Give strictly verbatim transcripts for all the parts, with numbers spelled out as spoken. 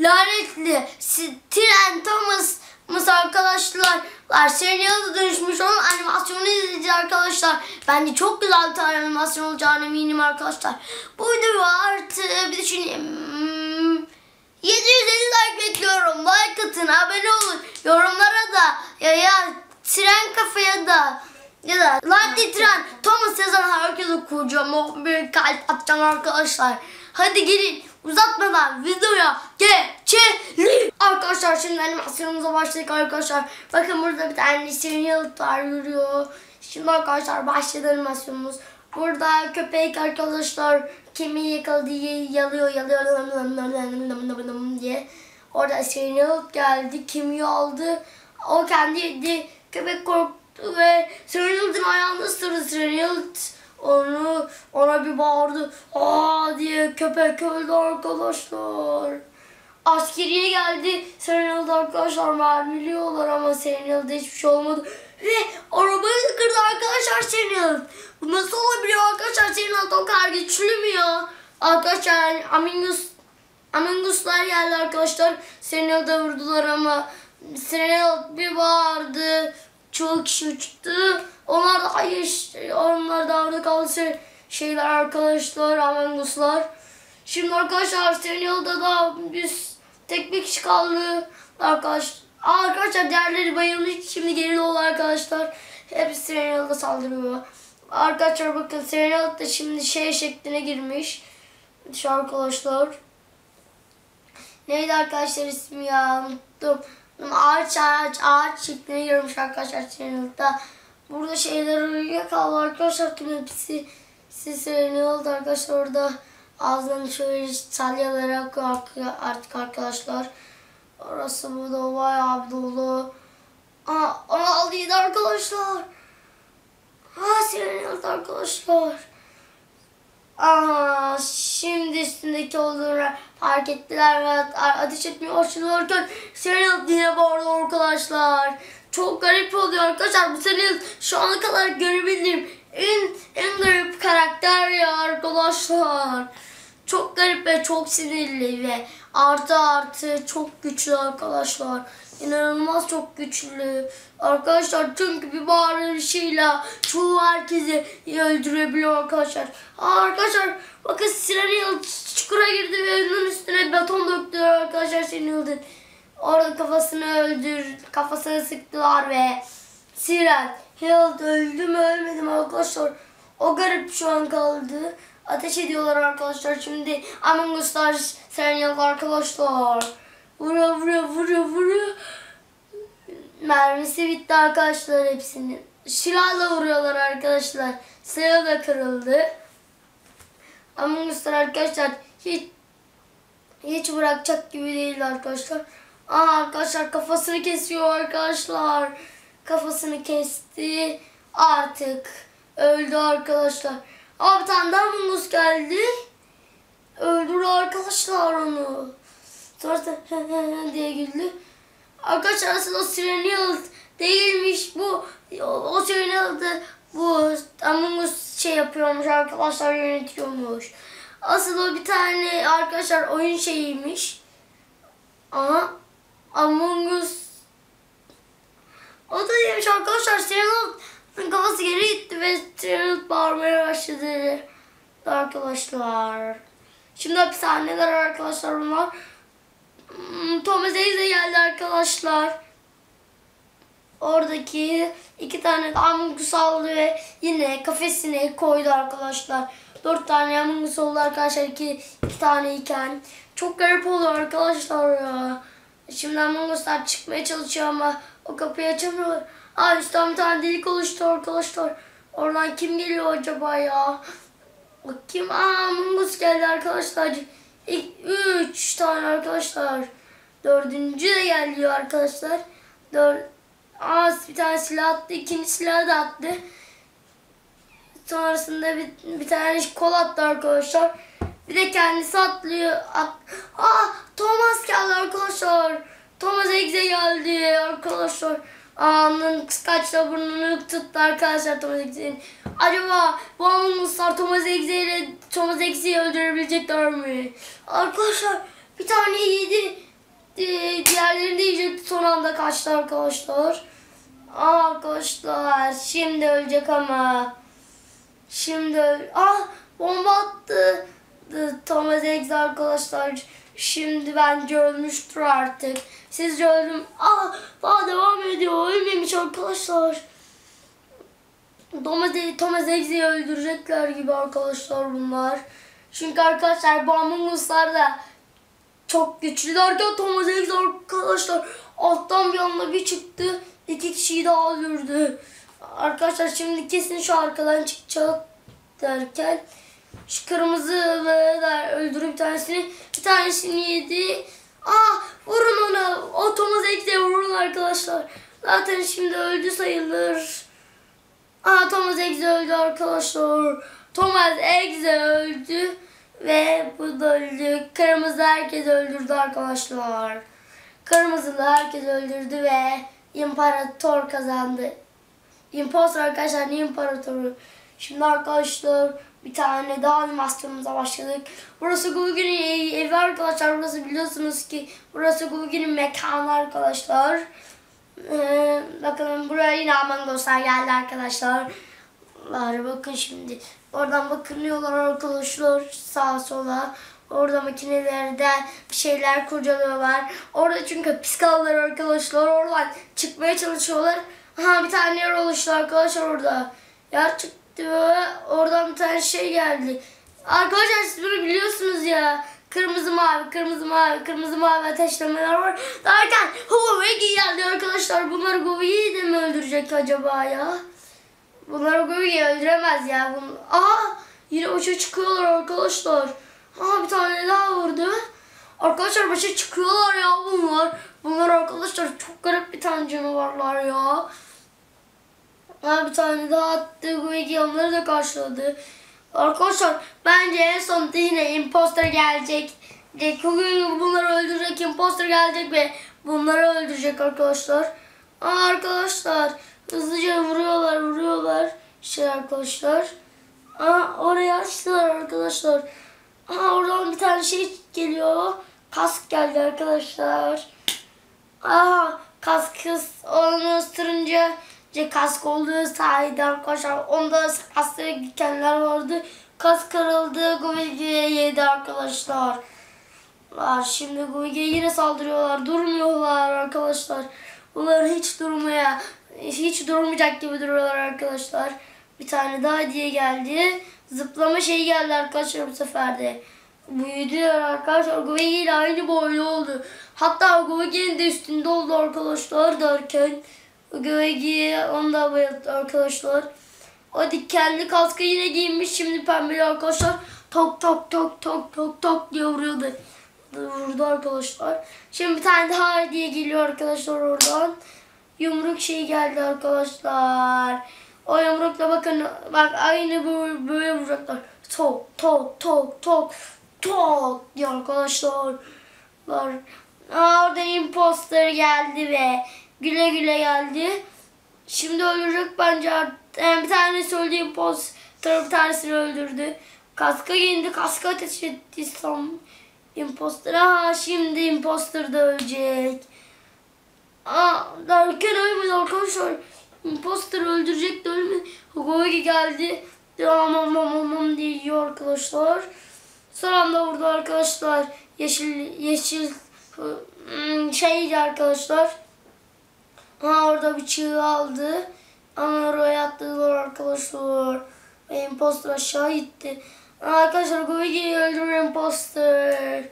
lanetli Siren Thomas'ımız arkadaşlar. Siren Head'e dönüşmüş onun animasyonunu izleyeceğiz arkadaşlar. Bence çok güzel bir animasyon olacağını eminim arkadaşlar. Bu video artı bir düşüneyim. yedi yüz elli like bekliyorum. Like atın, abone olun. Yorumlara da ya ya tren kafaya da ya da lanetli tren Thomas yazan herkese kocaman bir kalp atacağım arkadaşlar. Hadi gelin uzatmadan videoya geçelim. Arkadaşlar şimdi animasyonumuza başladık arkadaşlar. Bakın burada bir tane Siren Head var yürüyor. Şimdi arkadaşlar başladı animasyonumuz. Burada köpek arkadaşlar kemiği yakaladı yalıyor yalıyor diye. Orada Siren Head geldi kemiği aldı. O kendi yedi. Köpek korktu ve Siren Head'in ayağını ısırdı. Siren Head onu ona bir bağırdı. Aa diye köpek öldü arkadaşlar. Askeriye geldi. Siren Head'i arkadaşlar mermiliyorlar ama Siren Head'de hiçbir şey olmadı. Ve arabayı kırdı arkadaşlar Siren Head. Bu nasıl olabiliyor arkadaşlar? Siren Head o kadar güçlü mü ya? Arkadaşlar Among Us, Among Us'lar geldi arkadaşlar. Siren Head'e vurdular ama Siren Head bir bağırdı. Çoğu kişi uçtu. Onlar da hayır. Onlar da orada kaldı şeyler arkadaşlar. Among Us'lar. Şimdi arkadaşlar Siren Head'da da biz tek bir kişi kaldı. Arkadaşlar. Arkadaşlar diğerleri bayılmış. Şimdi geri oldu arkadaşlar. Hepsi Siren Head'da saldırıyor. Arkadaşlar bakın Siren Head da şimdi şey şekline girmiş. Şu arkadaşlar. Neydi arkadaşlar ismi ya? Unuttum. Ağaç ağaç ağaç şekline girmiş arkadaşlar Siren Head'da. Burada şeyler uyuyakaldı arkadaşlar. Tüm hepsi Siren Head arkadaşlar orada. Ağzını şöyle salyalara artık arkadaşlar. Orası burada bayağı dolu. Aa onu aldıydı arkadaşlar. Aa Siren Head arkadaşlar. Aha şimdi üstündeki olduğunu fark ettiler ve ateş etmeye başlıyorken Siren Head yine bağırdı arkadaşlar. Çok garip oluyor arkadaşlar. Bu Siren Head şu ana kadar görebildiğim en, en garip karakter ya arkadaşlar. Çok garip ve çok sinirli ve artı artı çok güçlü arkadaşlar. İnanılmaz çok güçlü. Arkadaşlar çünkü bir bağırışıyla çoğu herkesi öldürebiliyor arkadaşlar. Aa, arkadaşlar bakın Siren Head çukura girdi ve onun üstüne beton döktüler arkadaşlar Siren Head'in. Orada kafasını öldür, kafasını sıktılar ve Siren Head öldü mü ölmedi mi arkadaşlar. O garip şu an kaldı. Ateş ediyorlar arkadaşlar şimdi. Among Us'lar Siren Head arkadaşlar. Vuruyor vuruyor vuruyor vuruyor. Mermisi bitti arkadaşlar hepsinin. Silahla vuruyorlar arkadaşlar. Silahı da kırıldı. Among Us'lar arkadaşlar hiç hiç bırakacak gibi değil arkadaşlar. Aa arkadaşlar kafasını kesiyor arkadaşlar. Kafasını kesti. Artık öldü arkadaşlar. Ama bir tane daha Among Us geldi. Öldürdü arkadaşlar onu. Sonra diye güldü. Arkadaşlar aslında o Siren Head değilmiş bu. O Siren Head'ı bu Among Us şey yapıyormuş arkadaşlar yönetiyormuş. Asıl o bir tane arkadaşlar oyun şeyiymiş. Ama Among Us o da demiş arkadaşlar Siren Head'ın kafası geri gitti ve Siren Head bağırmaya başladı arkadaşlar. Şimdi hapishaneler arkadaşlar bunlar. Thomas de geldi arkadaşlar. Oradaki iki tane Among Us aldı ve yine kafesine koydu arkadaşlar. Dört tane Among Us oldu arkadaşlar. İki, iki tane iken. Çok garip oldu arkadaşlar ya. Şimdi Among Us'lar çıkmaya çalışıyor ama o kapıyı açamıyor. Aa üstten bir tane delik oluştu arkadaşlar. Oradan kim geliyor acaba ya? Kim? Aa Among Us geldi arkadaşlar. İlk üç tane arkadaşlar. Dördüncü de geliyor arkadaşlar. Dör Az bir tane silah attı. İkinci silahı da attı. Sonrasında bir, bir tane kol attı arkadaşlar. Bir de kendisi atlıyor. At Aa Thomas geldi arkadaşlar. Thomas Eggs'e geldi arkadaşlar. Ağanın kıskaçla burnunu tuttu arkadaşlar Thomas Eggs'in. Acaba bu Among Us'lar Thomas Eggs'e ile Thomas Eggs'i öldürebilecekler mi? Arkadaşlar bir tane yedi gitti. Diğerlerini de yiyecekti. Son anda kaçtı arkadaşlar. Aa arkadaşlar. Şimdi ölecek ama. Şimdi öl... Ah! Bomba attı. Thomas Eggs arkadaşlar. Şimdi bence ölmüştür artık. Sizce öldüm. Ah! Daha devam ediyor. Ölmemiş arkadaşlar. Thomas Eggs'i öldürecekler gibi arkadaşlar bunlar. Çünkü arkadaşlar bu Among Us'lar da çok güçlülerken Thomas Eggs arkadaşlar alttan bir anda bir çıktı. İki kişiyi daha öldürdü. Arkadaşlar şimdi kesin şu arkadan çıkacak derken şu kırmızı ve öldürüp bir tanesini bir tanesini yedi. Ah vurun ona. O Thomas Eggs'e vurun arkadaşlar. Zaten şimdi öldü sayılır. Aa, Thomas Eggs öldü arkadaşlar. Thomas Eggs öldü ve bu da öldü. Kırmızı herkes öldürdü arkadaşlar. Kırmızılı herkes öldürdü ve imparator kazandı. Imposter arkadaşlar, imparatoru. Şimdi arkadaşlar bir tane daha animasyonumuza başladık. Burası Google'in evi arkadaşlar. Burası biliyorsunuz ki burası Google'in mekanı arkadaşlar. Ee, bakalım buraya yine Among Us'lar geldi arkadaşlar. Bakın şimdi oradan bakınıyorlar arkadaşlar sağa sola. Orada makinelerde bir şeyler kurcalıyorlar. Orada çünkü piskallar arkadaşlar. Oradan çıkmaya çalışıyorlar. Ha bir tane yer oluştu arkadaşlar orada. Yer çıktı ve oradan bir tane şey geldi. Arkadaşlar siz bunu biliyorsunuz ya. Kırmızı mavi, kırmızı mavi, kırmızı mavi ateşlemeler var. Derken Huawei geldi arkadaşlar. Bunlar Huawei'yi de mi öldürecek acaba ya? Bunlar Huawei'yi öldüremez ya. Bunlar... Aha! Yine başa çıkıyorlar arkadaşlar. Aha bir tane daha vurdu. Arkadaşlar başa çıkıyorlar ya bunlar. Bunlar arkadaşlar çok garip bir tane canavarlar ya. Aha bir tane daha attı. Huawei onları da karşıladı. Arkadaşlar bence en sonunda yine imposter gelecek. Google bunları öldürecek, imposter gelecek ve bunları öldürecek arkadaşlar. Aa, arkadaşlar hızlıca vuruyorlar vuruyorlar şey arkadaşlar. Aa, oraya açtılar arkadaşlar. Aa, oradan bir tane şey geliyor. Kask geldi arkadaşlar. Aa, kaskız onu ısırınca kask olduğu sahilde arkadaşlar. Onda kasları dikenler vardı. Kas kırıldı. Google'ye yedi arkadaşlar. Şimdi Google'ye yine saldırıyorlar. Durmuyorlar arkadaşlar. Bunlar hiç durmaya hiç durmayacak gibi duruyorlar arkadaşlar. Bir tane daha diye geldi. Zıplama şeyi geldi arkadaşlar bu sefer de. Büyüdü arkadaşlar. Google ile aynı boyda oldu. Hatta Google'nin de üstünde oldu arkadaşlar derken Göğe'yi onu da bayılttı arkadaşlar. O dikenli kaskı yine giymiş. Şimdi pembeli arkadaşlar. Tok tok tok tok tok tok diye vuruyordu. Vurdu arkadaşlar. Şimdi bir tane daha diye geliyor arkadaşlar oradan. Yumruk şey geldi arkadaşlar. O yumrukla bakın. Bak aynı böyle, böyle vuracaklar. Tok tok tok tok tok diye arkadaşlar. Oradan imposter geldi ve güle güle geldi. Şimdi öldürecek bence artık. Yani bir tanesi öldü. Imposter bir tanesini öldürdü. Kaska giyindi. Kaska ateş etti. Imposter. Aha şimdi imposter da ölecek. Aa, derken ölmedi arkadaşlar. Imposter öldürecek de ölmedi. Hugo'ya geldi. Aman aman diye yiyor arkadaşlar. Son anda vurdu arkadaşlar. Yeşil yeşil şeydi arkadaşlar. Ha orada bir çığ aldı. Ama oraya attılar arkadaşlar. Ve imposter aşağı gitti. Arkadaşlar Google'yi öldürüyor imposter.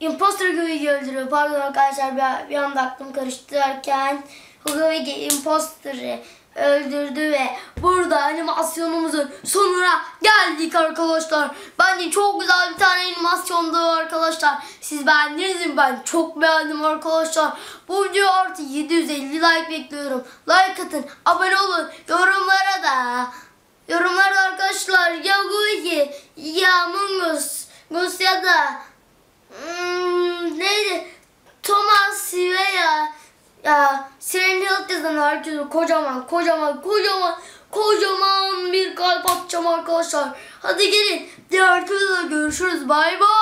Imposter Google'yi öldürüyor. Pardon arkadaşlar bir, bir anda aklım karıştı derken Google imposter'ı öldürdü ve burada animasyonumuzun sonuna geldik arkadaşlar. Bence çok güzel bir tane animasyondu arkadaşlar. Siz beğendiniz mi? Ben çok beğendim arkadaşlar. Bu video artı yedi yüz elli like bekliyorum. Like atın, abone olun. Yorumlara da yorumlarda arkadaşlar ya Google ya Among Us ya da hmm, neydi? Thomas veya ya Siren Head yazan herkese kocaman kocaman kocaman kocaman bir kalp atacağım arkadaşlar. Hadi gelin diğer videoda görüşürüz. Bay bay.